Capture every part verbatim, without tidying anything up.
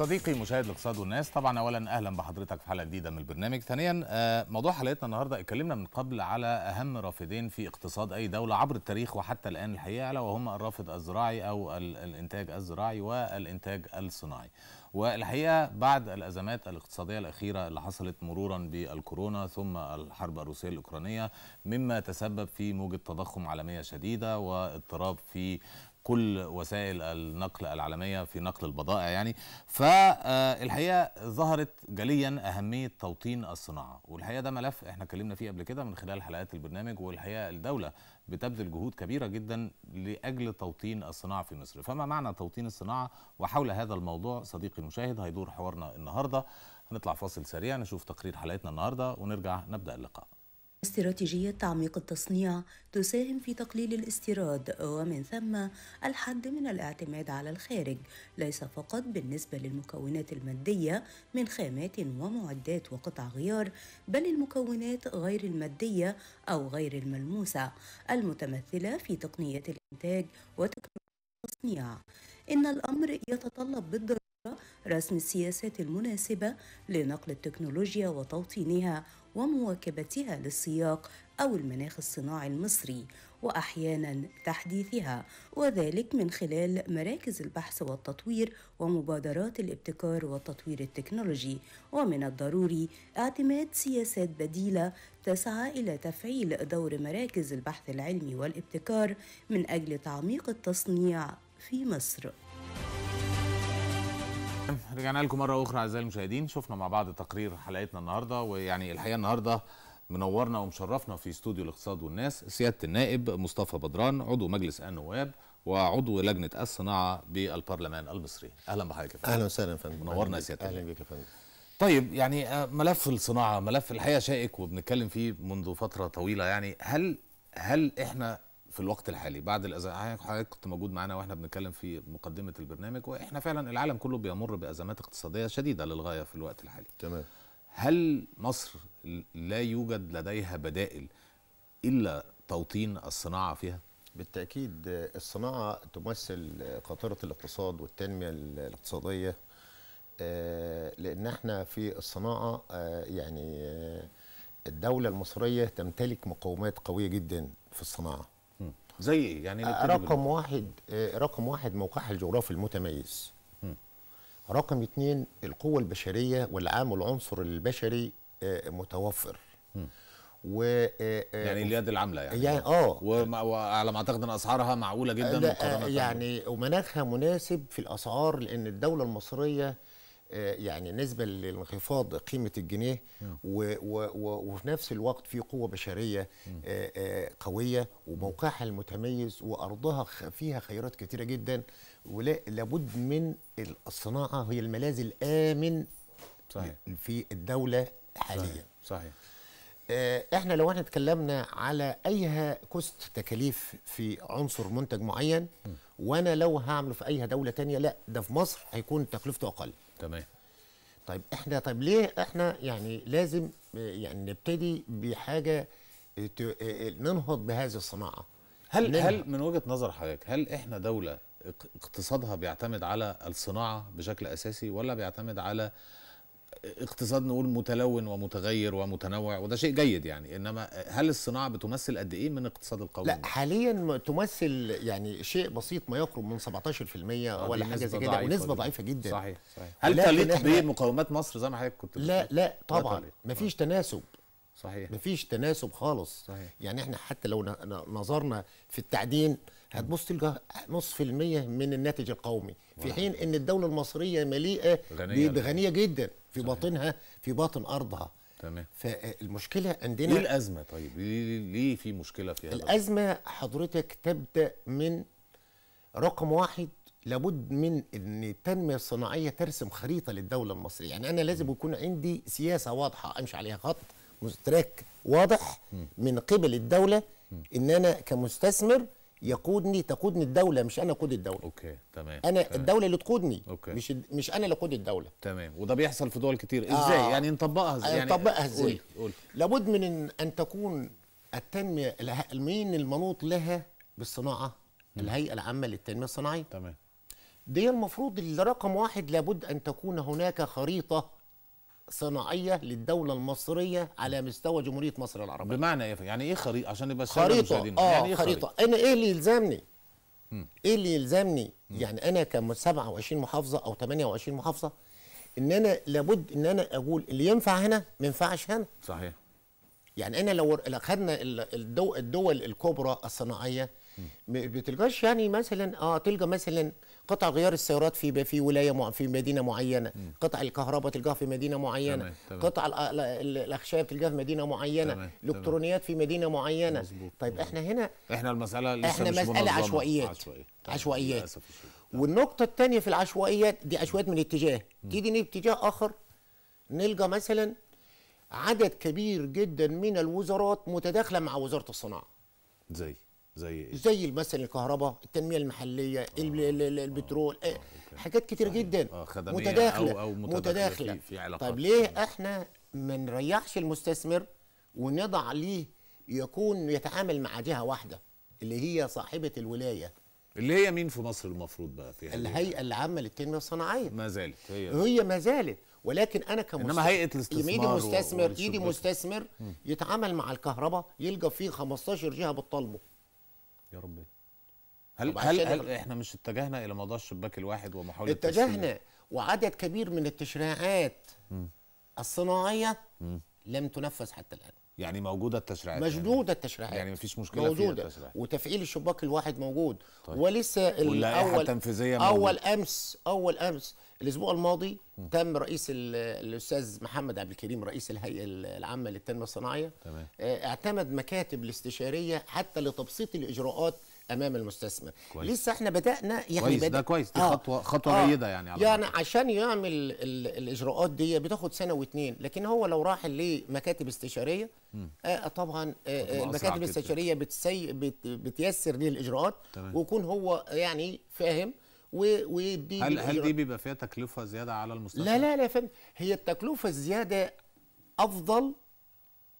صديقي مشاهد الاقتصاد والناس، طبعا اولا اهلا بحضرتك في حلقه جديده من البرنامج. ثانيا موضوع حلقتنا النهارده اتكلمنا من قبل على اهم رافدين في اقتصاد اي دوله عبر التاريخ وحتى الان الحقيقه، الا وهم الرافد الزراعي او الانتاج الزراعي والانتاج الصناعي. والحقيقه بعد الازمات الاقتصاديه الاخيره اللي حصلت مرورا بالكورونا ثم الحرب الروسيه الاوكرانيه، مما تسبب في موجه تضخم عالميه شديده واضطراب في كل وسائل النقل العالمية في نقل البضائع يعني، فالحقيقة ظهرت جليا أهمية توطين الصناعة. والحقيقة ده ملف احنا اتكلمنا فيه قبل كده من خلال حلقات البرنامج، والحقيقة الدولة بتبذل جهود كبيرة جدا لأجل توطين الصناعة في مصر. فما معنى توطين الصناعة؟ وحول هذا الموضوع صديقي المشاهد هيدور حوارنا النهاردة. هنطلع فاصل سريع نشوف تقرير حلقتنا النهاردة ونرجع نبدأ اللقاء. استراتيجية تعميق التصنيع تساهم في تقليل الاستيراد ومن ثم الحد من الاعتماد على الخارج، ليس فقط بالنسبة للمكونات المادية من خامات ومعدات وقطع غيار، بل المكونات غير المادية أو غير الملموسة المتمثلة في تقنية الإنتاج وتكنولوجيا التصنيع. إن الأمر يتطلب بالضرورة رسم السياسات المناسبة لنقل التكنولوجيا وتوطينها ومواكبتها للسياق أو المناخ الصناعي المصري، وأحيانا تحديثها، وذلك من خلال مراكز البحث والتطوير ومبادرات الابتكار والتطوير التكنولوجي. ومن الضروري اعتماد سياسات بديلة تسعى إلى تفعيل دور مراكز البحث العلمي والابتكار من أجل تعميق التصنيع في مصر. رجعنا لكم مرة أخرى أعزائي المشاهدين، شفنا مع بعض تقرير حلقتنا النهاردة. ويعني الحقيقة النهاردة منورنا ومشرفنا في استوديو الاقتصاد والناس سيادة النائب مصطفى بدران، عضو مجلس النواب وعضو لجنة الصناعة بالبرلمان المصري. أهلا بحضرتك يا فندم. أهلا وسهلا يا فندم، منورنا يا سيادة. أهلا بك يا فندم. طيب، يعني ملف الصناعة ملف الحقيقة شائك وبنتكلم فيه منذ فترة طويلة. يعني هل هل إحنا في الوقت الحالي بعد الازمات، حضرتك كنت موجود معانا واحنا بنتكلم في مقدمه البرنامج، واحنا فعلا العالم كله بيمر بازمات اقتصاديه شديده للغايه في الوقت الحالي. تمام. هل مصر لا يوجد لديها بدائل الا توطين الصناعه فيها؟ بالتاكيد الصناعه تمثل قاطره الاقتصاد والتنميه الاقتصاديه، لان احنا في الصناعه يعني الدوله المصريه تمتلك مقومات قويه جدا في الصناعه. زي ايه؟ يعني رقم واحد رقم واحد موقعها الجغرافي المتميز. م. رقم اثنين القوة البشرية والعام والعنصر البشري متوفر. م. و يعني اليد العاملة يعني, يعني اه وعلى ما اعتقد ان اسعارها معقولة جدا مقارنة يعني، ومناخها مناسب في الاسعار، لان الدولة المصرية يعني نسبة لانخفاض قيمة الجنيه و و وفي نفس الوقت في قوة بشرية قوية وموقعها المتميز وأرضها فيها خيرات كتيرة جدا، ولا لابد من الصناعة هي الملاذ الآمن. صحيح. في الدولة حاليا. صحيح. صحيح. احنا لو احنا اتكلمنا على أيها كوست تكاليف في عنصر منتج معين، وانا لو هعمله في أيها دولة تانية، لا ده في مصر هيكون تكلفته أقل. تمام. طيب احنا طيب ليه احنا يعني لازم يعني نبتدي بحاجه ننهض بهذه الصناعه؟ هل ننهض. هل من وجهه نظر حضرتك هل احنا دوله اقتصادها بيعتمد على الصناعه بشكل اساسي، ولا بيعتمد على اقتصاد نقول متلون ومتغير ومتنوع، وده شيء جيد يعني، انما هل الصناعه بتمثل قد ايه من اقتصاد القومي؟ لا حاليا تمثل يعني شيء بسيط، ما يقرب من سبعتاشر في المية ولا حاجه زي كده، ونسبه ضعيفه جدا. صحيح صحيح. هل تليق بمقومات مصر زي ما حضرتك كنت بتقول؟ لا لا طبعا مفيش تناسب. صحيح. مفيش تناسب خالص. صحيح. يعني احنا حتى لو نظرنا في التعدين هتبص تلقى نص في المية من الناتج القومي، في حين ان الدولة المصرية مليئة بغنية جدا في باطنها، في باطن ارضها. تمام. فالمشكلة عندنا ليه الأزمة؟ طيب ليه ليه في مشكلة في هذا؟ الأزمة حضرتك تبدأ من رقم واحد، لابد من ان التنميه الصناعية ترسم خريطة للدولة المصرية. يعني انا لازم يكون عندي سياسة واضحة امشي عليها، خط تراك واضح من قبل الدولة، ان انا كمستثمر يقودني تقودني الدولة، مش أنا أقود الدولة. أوكي تمام. أنا تمام. الدولة اللي تقودني. أوكي. مش مش أنا اللي أقود الدولة. تمام. وده بيحصل في دول كتير. إزاي؟ آه. يعني نطبقها إزاي؟ يعني نطبقها إزاي؟ لابد من إن, أن تكون التنمية المين المنوط لها بالصناعة، الهيئة العامة للتنمية الصناعية. تمام. دي المفروض الرقم واحد، لابد أن تكون هناك خريطة صناعية للدولة المصرية على مستوى جمهورية مصر العربية. بمعنى ايه يعني ايه خريطة؟ عشان يبقى خريطة اه يعني إيه خريطة. خريطة انا ايه اللي يلزمني؟ م. ايه اللي يلزمني؟ م. يعني انا ك سبعة وعشرين محافظة او ثمانية وعشرين محافظة، ان انا لابد ان انا اقول اللي ينفع هنا ما ينفعش هنا. صحيح. يعني انا لو اخذنا الدول الكبرى الصناعية ما بتلقاش يعني مثلا اه تلقى مثلا قطع غيار السيارات في في ولايه مع في مدينه معينه، م. قطع الكهرباء تلقاها في مدينه معينه، تمام، تمام. قطع الاخشاب تلقاها في مدينه معينه، الالكترونيات في مدينه معينه. مزبوط. طيب مزبوط. احنا هنا احنا المساله لسه احنا مساله عشوائيات عشوائيات, عشوائيات. والنقطه الثانيه في العشوائيات دي عشوائيات من اتجاه، تيجي لاتجاه اخر نلقى مثلا عدد كبير جدا من الوزارات متداخله مع وزاره الصناعه. زي زي إيه؟ زي مثلا الكهرباء، التنميه المحليه، آه البترول، آه آه حاجات كتير جدا آه متداخله أو, أو متداخله في, في علاقات. طيب ليه احنا ما نريحش المستثمر ونضع ليه يكون يتعامل مع جهه واحده اللي هي صاحبه الولايه، اللي هي مين في مصر المفروض بقى فيها الهيئه العامه للتنميه الصناعيه. ما زالت هي هي ما زالت، ولكن انا كمستثمر انما هيئه الاستثمار يجي مستثمر يجي مستثمر يتعامل مع الكهرباء يلقى فيه خمستاشر جهه بتطالبه. يا ربي هل هل, هل احنا مش اتجهنا الى موضوع الشباك الواحد ومحاوله اتجهنا وعدد كبير من التشريعات م. الصناعيه م. لم تنفذ حتى الان. يعني موجوده التشريعات موجوده التشريعات يعني مفيش مشكله موجوده فيها، وتفعيل الشباك الواحد موجود. طيب. ولسه الاول التنفيذيه موجود. اول امس اول امس الاسبوع الماضي م. تم رئيس الاستاذ محمد عبد الكريم رئيس الهيئه العامه للتنميه الصناعيه اعتمد مكاتب الاستشاريه حتى لتبسيط الاجراءات امام المستثمر. كويس. لسه احنا بدانا يعني كويس. بدأ... ده كويس دي آه. خطوه خطوه جيده آه. يعني على يعني الموضوع. عشان يعمل ال... الاجراءات دي بتاخد سنه واتنين، لكن هو لو راح لمكاتب استشاريه آه طبعا آه المكاتب الاستشاريه بتسي... بت... بتيسر ليه الاجراءات. تمام. ويكون هو يعني فاهم ويدي. هل هل دي بيبقى فيها تكلفه زياده على المستثمر؟ لا لا لا فهم. هي التكلفه الزياده افضل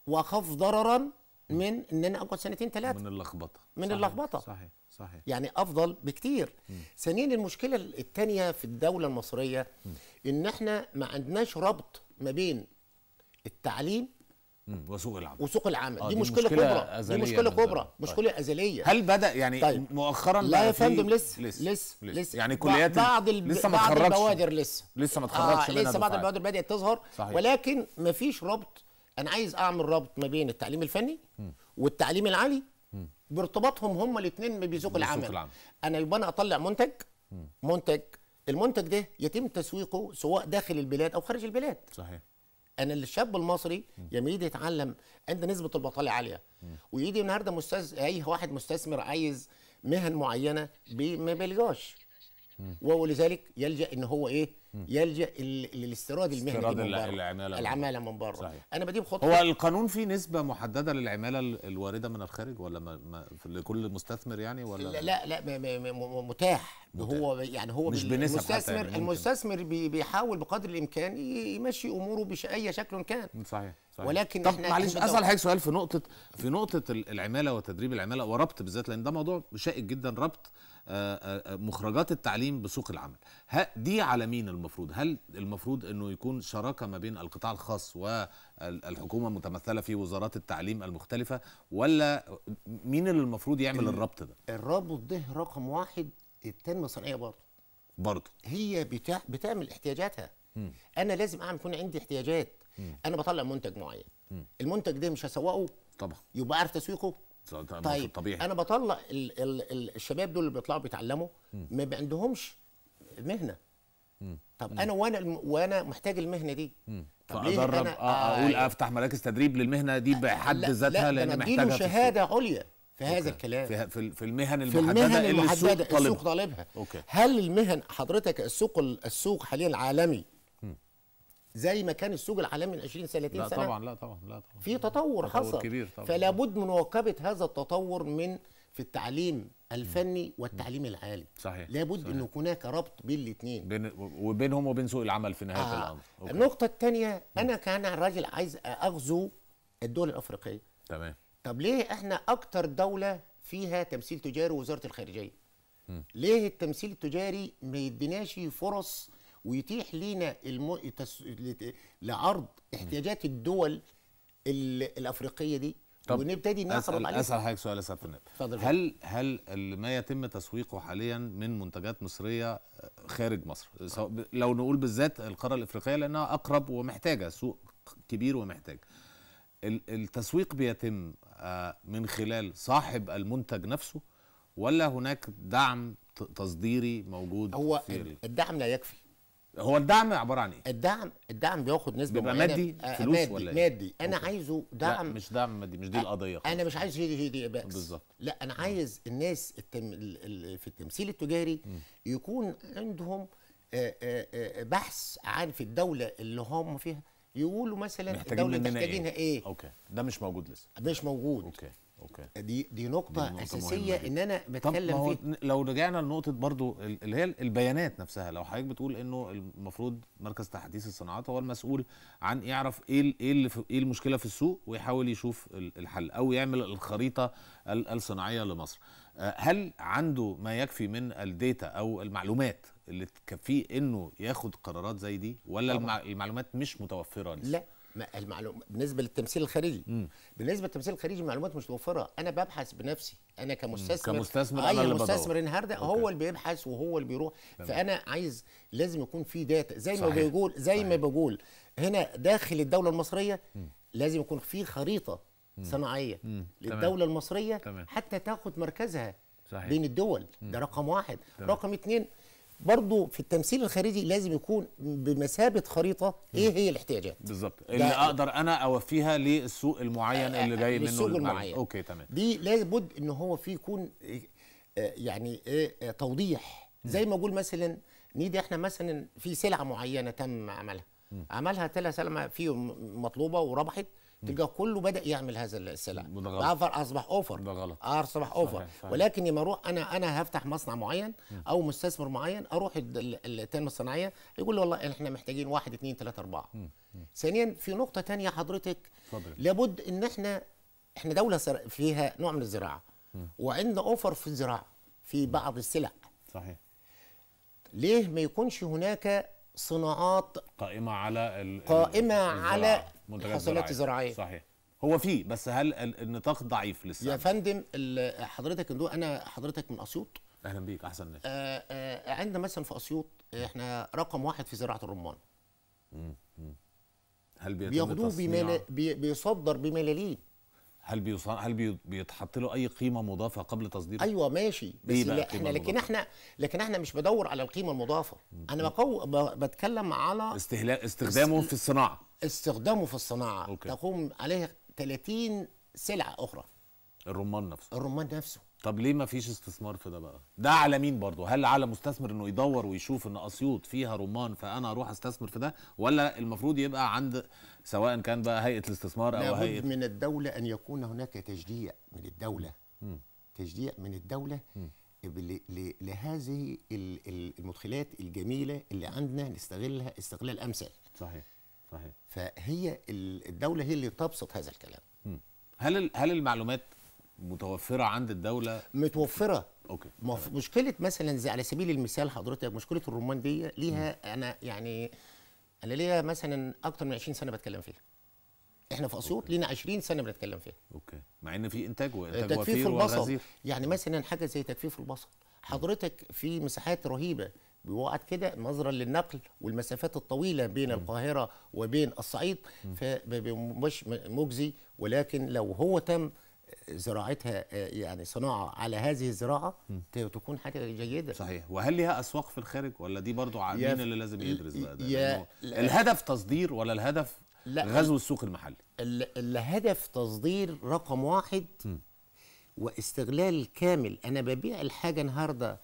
واخف ضررا من ان انا اقعد سنتين ثلاثه من اللخبطه من صحيح. اللخبطه صحيح صحيح يعني افضل بكتير. ثانيا المشكله الثانيه في الدوله المصريه م. ان احنا ما عندناش ربط ما بين التعليم وسوق العمل وسوق العمل. آه دي, دي مشكله كبرى دي مشكله كبرى مشكله ازليه. هل بدا يعني طيب. مؤخرا لا يا فندم لسه لسه لسه, لسه. يعني كليات بعض الب... لسه بعض البوادر لسه لسه ما اتخرجش آه لسه بعض البوادر بدات تظهر. صحيح. ولكن ما فيش ربط. أنا عايز أعمل ربط ما بين التعليم الفني م. والتعليم العالي م. بارتباطهم هما الاتنين بسوق العمل. العمل. أنا يبقى أنا أطلع منتج م. منتج المنتج ده يتم تسويقه سواء داخل البلاد أو خارج البلاد. صحيح. أنا الشاب المصري لما يجي يتعلم عنده نسبة البطالة عالية م. ويجي النهارده مستثمر أي واحد مستثمر عايز مهن معينة ما بيلقاش، ولذلك يلجأ إن هو إيه؟ يلجأ للاستيراد المهني استيراد العمالة العمالة من بره. أنا بجيب خطوة. هو القانون فيه نسبة محددة للعمالة الواردة من الخارج ولا ما ما لكل مستثمر يعني ولا لا لا, لا متاح. متاح هو يعني هو مش المستثمر يعني المستثمر بيحاول بقدر الإمكان يمشي أموره بأي شكل كان. صحيح. صحيح. ولكن طب معلش أسأل حضرتك سؤال في نقطة في نقطة العمالة وتدريب العمالة وربط بالذات، لأن ده موضوع شائك جدا، ربط مخرجات التعليم بسوق العمل. دي على مين المفروض؟ هل المفروض انه يكون شراكه ما بين القطاع الخاص والحكومه متمثله في وزارات التعليم المختلفه، ولا مين اللي المفروض يعمل الربط ده؟ الربط ده رقم واحد التنميه الصناعيه برضه برضه هي بتاع بتعمل احتياجاتها. م. انا لازم اعمل يكون عندي احتياجات. م. انا بطلع منتج معين. م. المنتج ده مش هسوقه طبعا، يبقى عارف تسويقه. طيب طبيعي. انا بطلع ال ال الشباب دول اللي بيطلعوا بيتعلموا ما عندهمش مهنه. مم. طب مم. انا وانا وانا محتاج المهنه دي. مم. طب ليه انا اقول آه افتح مراكز تدريب للمهنه دي بحد ذاتها؟ لان محتاجها له شهاده عليا في هذا الكلام في في المهن المحدده اللي السوق طالبها. هل المهن حضرتك السوق السوق حاليا العالمي زي ما كان السوق العالمي من عشرين ثلاثين سنه؟ لا طبعا لا طبعا لا طبعا في تطور حصل كبير طبعا، فلا بد من مواكبه هذا التطور من في التعليم الفني والتعليم العالي. صحيح. لابد صحيح. ان هناك ربط بين الاثنين بين وبينهم وبين سوق العمل في نهايه آه. الامر. أوكي. النقطه الثانيه انا كان راجل عايز اغزو الدول الافريقيه. تمام. طب ليه احنا اكتر دوله فيها تمثيل تجاري وزاره الخارجيه؟ ليه التمثيل التجاري ما يديناش فرص ويتيح لينا الم... تس... لعرض احتياجات الدول ال... الافريقيه دي ونبتدي نصرف عليها. اسال حضرتك سؤال يا استاذ فنان، هل هل ما يتم تسويقه حاليا من منتجات مصريه خارج مصر، لو نقول بالذات القاره الافريقيه لانها اقرب ومحتاجه سوق كبير ومحتاج، التسويق بيتم من خلال صاحب المنتج نفسه ولا هناك دعم تصديري موجود؟ هو في الدعم لا يكفي. هو الدعم عباره عن ايه؟ الدعم الدعم بياخد نسبه معينه، بيبقى مادي فلوس مادي ولا ايه؟ مادي. انا أوكي. عايزه دعم، لا مش دعم مادي، مش دي القضيه خالص. انا مش عايز دي دي بالظبط، لا انا عايز الناس التم... في التمثيل التجاري يكون عندهم بحث عن في الدوله اللي هم فيها، يقولوا مثلا الدوله محتاجينها ايه؟ ايه؟ اوكي، ده مش موجود لسه. مش موجود. اوكي اوكي، دي دي نقطه, دي نقطة اساسيه ان انا بتكلم فيها. لو رجعنا لنقطه برضو اللي هي البيانات نفسها، لو حضرتك بتقول انه المفروض مركز تحديث الصناعات هو المسؤول عن يعرف ايه ايه ايه المشكله في السوق ويحاول يشوف الحل او يعمل الخريطه الصناعيه لمصر، هل عنده ما يكفي من الداتا او المعلومات اللي تكفيه انه ياخد قرارات زي دي ولا طبعا. المعلومات مش متوفره لسه؟ لا، المعلومات بالنسبه للتمثيل الخارجي م. بالنسبه للتمثيل الخارجي المعلومات مش متوفره، انا ببحث بنفسي، انا كمستثمر كمستثمر اي مستثمر النهارده هو اللي بيبحث وهو اللي بيروح طبعا. فانا عايز لازم يكون في داتا زي صحيح. ما بيقول زي صحيح. ما بقول هنا داخل الدوله المصريه م. لازم يكون في خريطه م. صناعيه م. للدوله المصريه طبعا. حتى تاخد مركزها صحيح. بين الدول م. ده رقم واحد طبعا. رقم اتنين برضه في التمثيل الخارجي لازم يكون بمثابه خريطه ايه هي الاحتياجات بالظبط اللي اقدر انا اوفيها للسوق المعين اللي جاي منه السوق المعين. اوكي تمام، دي لابد ان هو في يكون يعني ايه توضيح، زي ما اقول مثلا نيجي احنا مثلا في سلعه معينه تم عملها م. عملها ثلاث سلع فيهم مطلوبه وربحت، تلقى كله بدا يعمل هذا السلع، اوفر اصبح اوفر، ده غلط، اصبح اوفر صحيح صحيح. ولكن لما اروح انا انا هفتح مصنع معين او مستثمر معين، اروح التنميه الصناعيه يقول لي والله احنا محتاجين واحد اثنين ثلاثه اربعه. ثانيا في نقطه ثانيه حضرتك فضل. لابد ان احنا احنا دوله فيها نوع من الزراعه م. وعندنا اوفر في الزراعه في بعض السلع صحيح، ليه ما يكونش هناك صناعات قائمه على ال قائمه الزراعة. على الحصولات الزراعيه صحيح، هو في بس هل النطاق ضعيف لسه؟ يا فندم حضرتك انا حضرتك من اسيوط، اهلا بيك احسن ناس. عندنا مثلا في اسيوط احنا رقم واحد في زراعه الرمان. امم هل بياخدوه بملا... بي... بيصدر بملالين. هل بيصن... هل بي... بيتحط له اي قيمه مضافه قبل تصديره؟ ايوه ماشي، بس لا احنا لكن المضافة. احنا لكن احنا مش بدور على القيمه المضافه، انا بقو... ب... بتكلم على استهلاك استخدامه است... في الصناعه استخدامه في الصناعه أوكي. تقوم عليه ثلاثين سلعه اخرى، الرمان نفسه الرمان نفسه. طب ليه ما فيش استثمار في ده بقى؟ ده على مين برضه؟ هل على مستثمر انه يدور ويشوف ان اسيوط فيها رمان فانا اروح استثمر في ده، ولا المفروض يبقى عند سواء كان بقى هيئه الاستثمار او هيئه؟ لابد من الدوله ان يكون هناك تشجيع من الدوله م. تشجيع من الدوله م. لهذه المدخلات الجميله اللي عندنا نستغلها استغلال امثل. صحيح صحيح، فهي الدوله هي اللي تبسط هذا الكلام. م. هل هل المعلومات متوفرة عند الدولة؟ متوفرة. اوكي. مشكلة مثلا زي على سبيل المثال حضرتك مشكلة الرمان دي ليها م. انا يعني انا ليها مثلا اكتر من عشرين سنة بتكلم فيها. احنا في اسيوط لينا عشرين سنة بنتكلم فيها. اوكي. مع ان في انتاج وانتاج وفير وغزير. يعني مثلا حاجة زي تجفيف البصل، حضرتك في مساحات رهيبة بوقت كده نظرا للنقل والمسافات الطويله بين القاهره وبين الصعيد فمش مجزي، ولكن لو هو تم زراعتها يعني صناعه على هذه الزراعه م. تكون حاجه جيده. صحيح، وهل لها اسواق في الخارج ولا دي برضو عاملين اللي لازم يدرس بقى ده؟ الهدف تصدير ولا الهدف غزو السوق المحلي؟ الهدف تصدير رقم واحد م. واستغلال كامل. انا ببيع الحاجه النهارده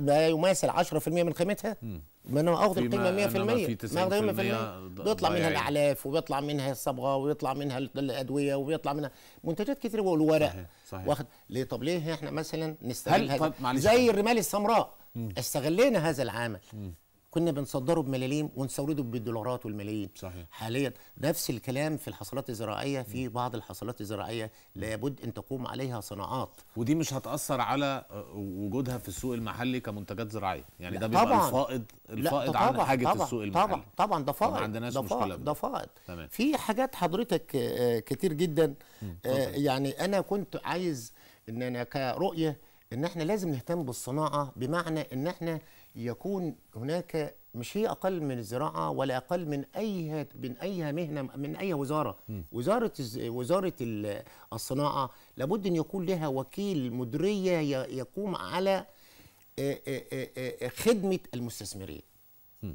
ما يماثل عشرة بالمية من قيمتها، ما انا اخد القيمه مية بالمية، ما بيطلع منها الاعلاف وبيطلع منها الصبغه وبيطلع منها الادويه وبيطلع منها منتجات كتير والورق. صحيح صحيح. واخد ليه؟ طب ليه احنا مثلا نستغل هذا زي الرمال السمراء؟ استغلينا هذا العامل، كنا بنصدره بملاليم ونسورده بالدولارات والملايين. صحيح. حاليا نفس الكلام في الحصلات الزراعيه، في بعض الحصلات الزراعيه لابد ان تقوم عليها صناعات، ودي مش هتاثر على وجودها في السوق المحلي كمنتجات زراعيه، يعني ده بيبقى الفائض الفائض عن حاجه طبعًا السوق المحلي. طبعا طبعا ده فائض، ما عندناش مشكله ده فائض. تمام. في حاجات حضرتك كتير جدا، يعني انا كنت عايز ان انا كرؤيه ان احنا لازم نهتم بالصناعه، بمعنى ان احنا يكون هناك، مش هي اقل من الزراعه ولا اقل من اي من اي مهنه من اي وزاره. م. وزاره وزاره الصناعه لابد ان يكون لها وكيل مديريه يقوم على خدمه المستثمرين. م.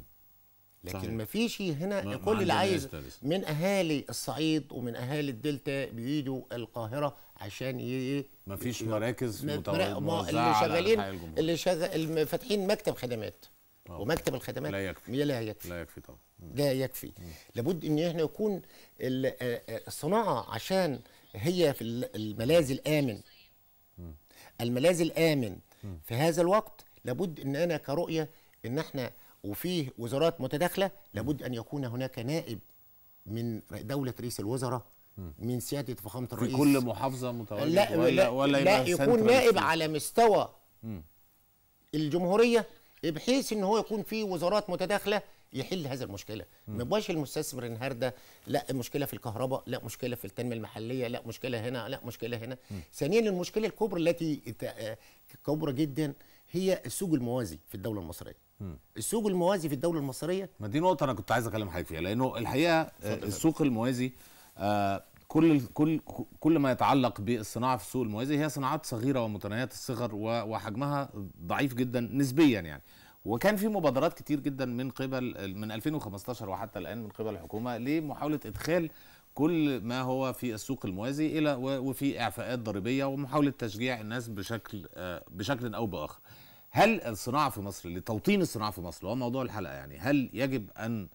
لكن ما فيش هنا كل اللي عايز من اهالي الصعيد ومن اهالي الدلتا بييجوا القاهره عشان ي ما فيش مراكز متوزعه اللي شغالين اللي شغال فاتحين مكتب خدمات. أوه. ومكتب الخدمات لا يكفي لا يكفي لا يكفي طبعا لا يكفي. مم. لابد ان احنا يكون الصناعه عشان هي في الملاذ الامن. مم. الملاذ الامن. مم. في هذا الوقت لابد ان انا كرؤيه ان احنا وفيه وزارات متداخله، لابد ان يكون هناك نائب من دوله رئيس الوزراء، من سياده فخامه الرئيس في كل محافظه متواجد، لا ولا, ولا لا يكون نائب على مستوى مم. الجمهوريه، بحيث ان هو يكون في وزارات متداخله يحل هذا المشكله. ما يبقاش المستثمر النهارده لا مشكله في الكهرباء، لا مشكله في التنميه المحليه، لا مشكله هنا، لا مشكله هنا. مم. ثانيا المشكله الكبرى التي كبرى جدا هي السوق الموازي في الدوله المصريه. السوق الموازي في الدوله المصريه، ما دي نقطه انا كنت عايز اكلم حضرتك فيها، لانه الحقيقه السوق الموازي آه كل كل كل ما يتعلق بالصناعه في السوق الموازي هي صناعات صغيره ومتناهيه الصغر وحجمها ضعيف جدا نسبيا يعني، وكان في مبادرات كتير جدا من قبل من ألفين وخمستاشر وحتى الان من قبل الحكومه لمحاوله ادخال كل ما هو في السوق الموازي الى وفي اعفاءات ضريبيه ومحاوله تشجيع الناس بشكل آه بشكل او باخر. هل الصناعه في مصر، لتوطين الصناعه في مصر هو موضوع الحلقه يعني، هل يجب ان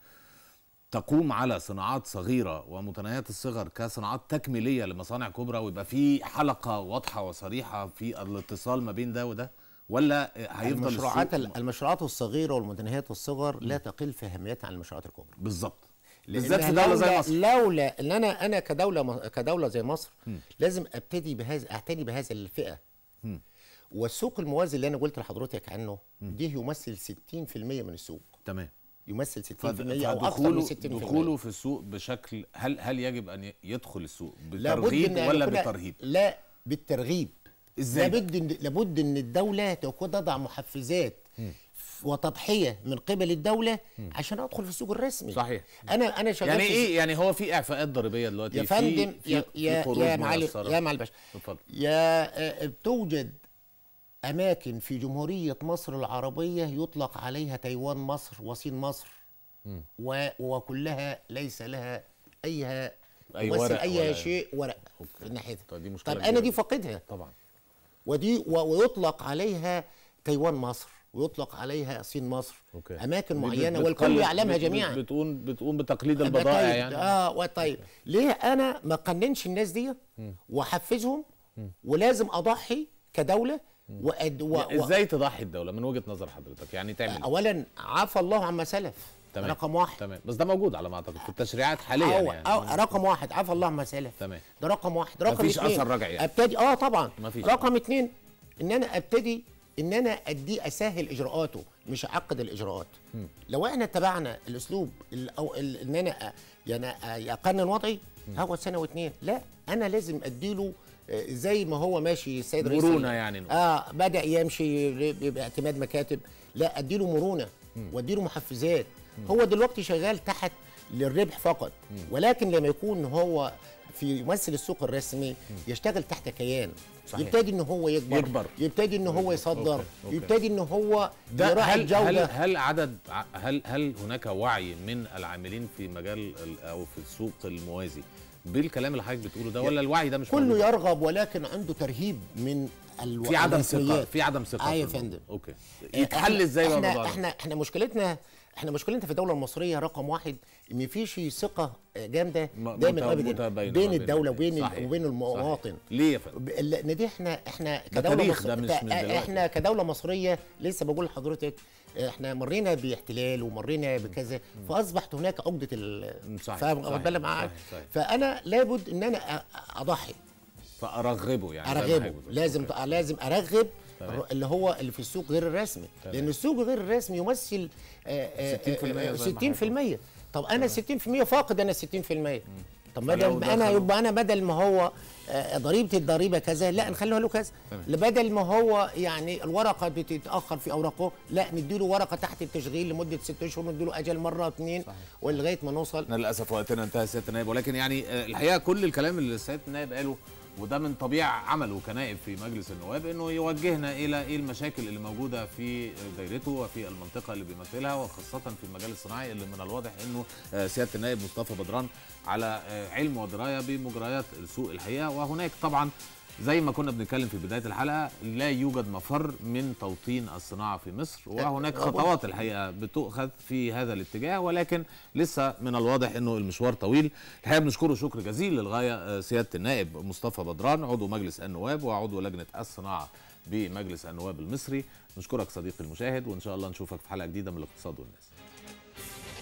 تقوم على صناعات صغيره ومتناهيه الصغر كصناعات تكميليه لمصانع كبرى ويبقى في حلقه واضحه وصريحه في الاتصال ما بين ده وده، ولا هيفضل المشروعات المشروعات الصغيره والمتناهيه الصغر لا تقل في اهميتها عن المشروعات الكبرى؟ بالظبط، بالذات في دوله زي مصر. لولا ان انا انا كدوله كدوله زي مصر م. لازم ابتدي بهذا اعتني بهذا الفئه. م. والسوق الموازي اللي انا قلت لحضرتك عنه ده يمثل ستين في المية من السوق. تمام. يمثل ستين في المية او اكثر من ستين في المية. دخوله في السوق بشكل، هل هل يجب ان يدخل السوق بترغيب ولا بالترهيب؟ لا بالترغيب. ازاي؟ لابد لابد ان الدوله تضع محفزات م. وتضحيه من قبل الدوله م. عشان ادخل في السوق الرسمي. صحيح. انا انا شغال يعني ايه؟ يعني هو في اعفاءات ضريبيه دلوقتي يا فندم، يا يا يا معالي يا معالي الباشا، اتفضل. يا بتوجد أماكن في جمهورية مصر العربية يطلق عليها تايوان مصر وصين مصر، و... وكلها ليس لها أيها أي ورق أي ولا شيء ورق من ناحيتها. طيب, طيب أنا دي فاقدها طبعا، ودي و... ويطلق عليها تايوان مصر ويطلق عليها صين مصر. أوكي. أماكن معينة والكل يعلمها جميعا، بتقوم بتقوم بتقليد البضائع يعني. آه طيب ليه أنا ما قننش الناس دي وأحفزهم؟ ولازم أضحي كدولة. وأد و... ازاي تضحي الدوله من وجهه نظر حضرتك؟ يعني تعمل اولا عفى الله عما سلف. تمام. رقم واحد. تمام. بس ده موجود على ما اعتقد في التشريعات حاليا. أو... يعني أو... رقم واحد عفى الله عما سلف. تمام. ده رقم واحد. رقم مفيش اثر يعني. رجعي يعني. ابتدي اه طبعا مفيش. رقم اثنين ان انا ابتدي ان انا ادي اسهل اجراءاته مش اعقد الاجراءات. م. لو احنا اتبعنا الاسلوب او ال... ان انا يعني اقنن وضعي هاخد سنه واثنين، لا انا لازم اديله زي ما هو ماشي. السيد رئيس مرونه يعني نقول. اه بدا يمشي باعتماد مكاتب، لا اديله مرونه واديله محفزات. م. هو دلوقتي شغال تحت للربح فقط، م. ولكن لما يكون هو في يمثل السوق الرسمي م. يشتغل تحت كيان. صحيح. يبتدي ان هو يكبر، يكبر. يبتدي ان هو يصدر. أوكي. أوكي. يبتدي ان هو يراعي الجوده. هل هل عدد هل هل هناك وعي من العاملين في مجال او في السوق الموازي بالكلام اللي حضرتك بتقوله ده، ولا الوعي ده مش كله موجود؟ يرغب ولكن عنده ترهيب من الو... في عدم ثقه، في عدم ثقه. ايوه يا فندم. اوكي. يتحل ازاي الموضوع ده؟ احنا احنا مشكلتنا احنا مشكلتنا في الدوله المصريه رقم واحد مفيش ثقه جامده دايما ابدا بين الدوله وبين وبين المواطن. ليه يا فندم؟ لان دي احنا احنا كدوله مصريه احنا كدوله مصريه لسه بقول لحضرتك احنا مرينا باحتلال ومرينا بكذا، فاصبحت هناك عقده ال فاهم معاك، فانا لابد ان انا اضحي فارغبه يعني ارغبه لازم لازم ارغب اللي هو اللي في السوق غير الرسمي، لان السوق غير الرسمي يمثل ستين في المية ستين في المية. طب انا ستين في المية فاقد انا ستين في المية. طب بدل انا يبقى انا بدل ما هو ضريبه الضريبه كذا لا نخليها له كذا، بدل ما هو يعني الورقه بتتاخر في اوراقه لا نديله ورقه تحت التشغيل لمده ست اشهر ونديله اجل مره اثنين ولغايه ما نوصل. احنا للاسف وقتنا انتهى سياده النائب، ولكن يعني الحقيقه كل الكلام اللي سياده النائب قاله وده من طبيعه عمله كنائب في مجلس النواب انه يوجهنا الى ايه المشاكل اللي موجوده في دايرته وفي المنطقه اللي بيمثلها وخاصه في المجال الصناعي اللي من الواضح انه سياده النائب مصطفى بدران على علم ودرايه بمجريات السوق الحقيقه. وهناك طبعا زي ما كنا بنتكلم في بدايه الحلقه لا يوجد مفر من توطين الصناعه في مصر، وهناك خطوات الحقيقه بتؤخذ في هذا الاتجاه ولكن لسه من الواضح انه المشوار طويل. الحقيقه بنشكره شكر جزيل للغايه سياده النائب مصطفى بدران عضو مجلس النواب وعضو لجنه الصناعه بمجلس النواب المصري. نشكرك صديقي المشاهد وان شاء الله نشوفك في حلقه جديده من الاقتصاد والناس.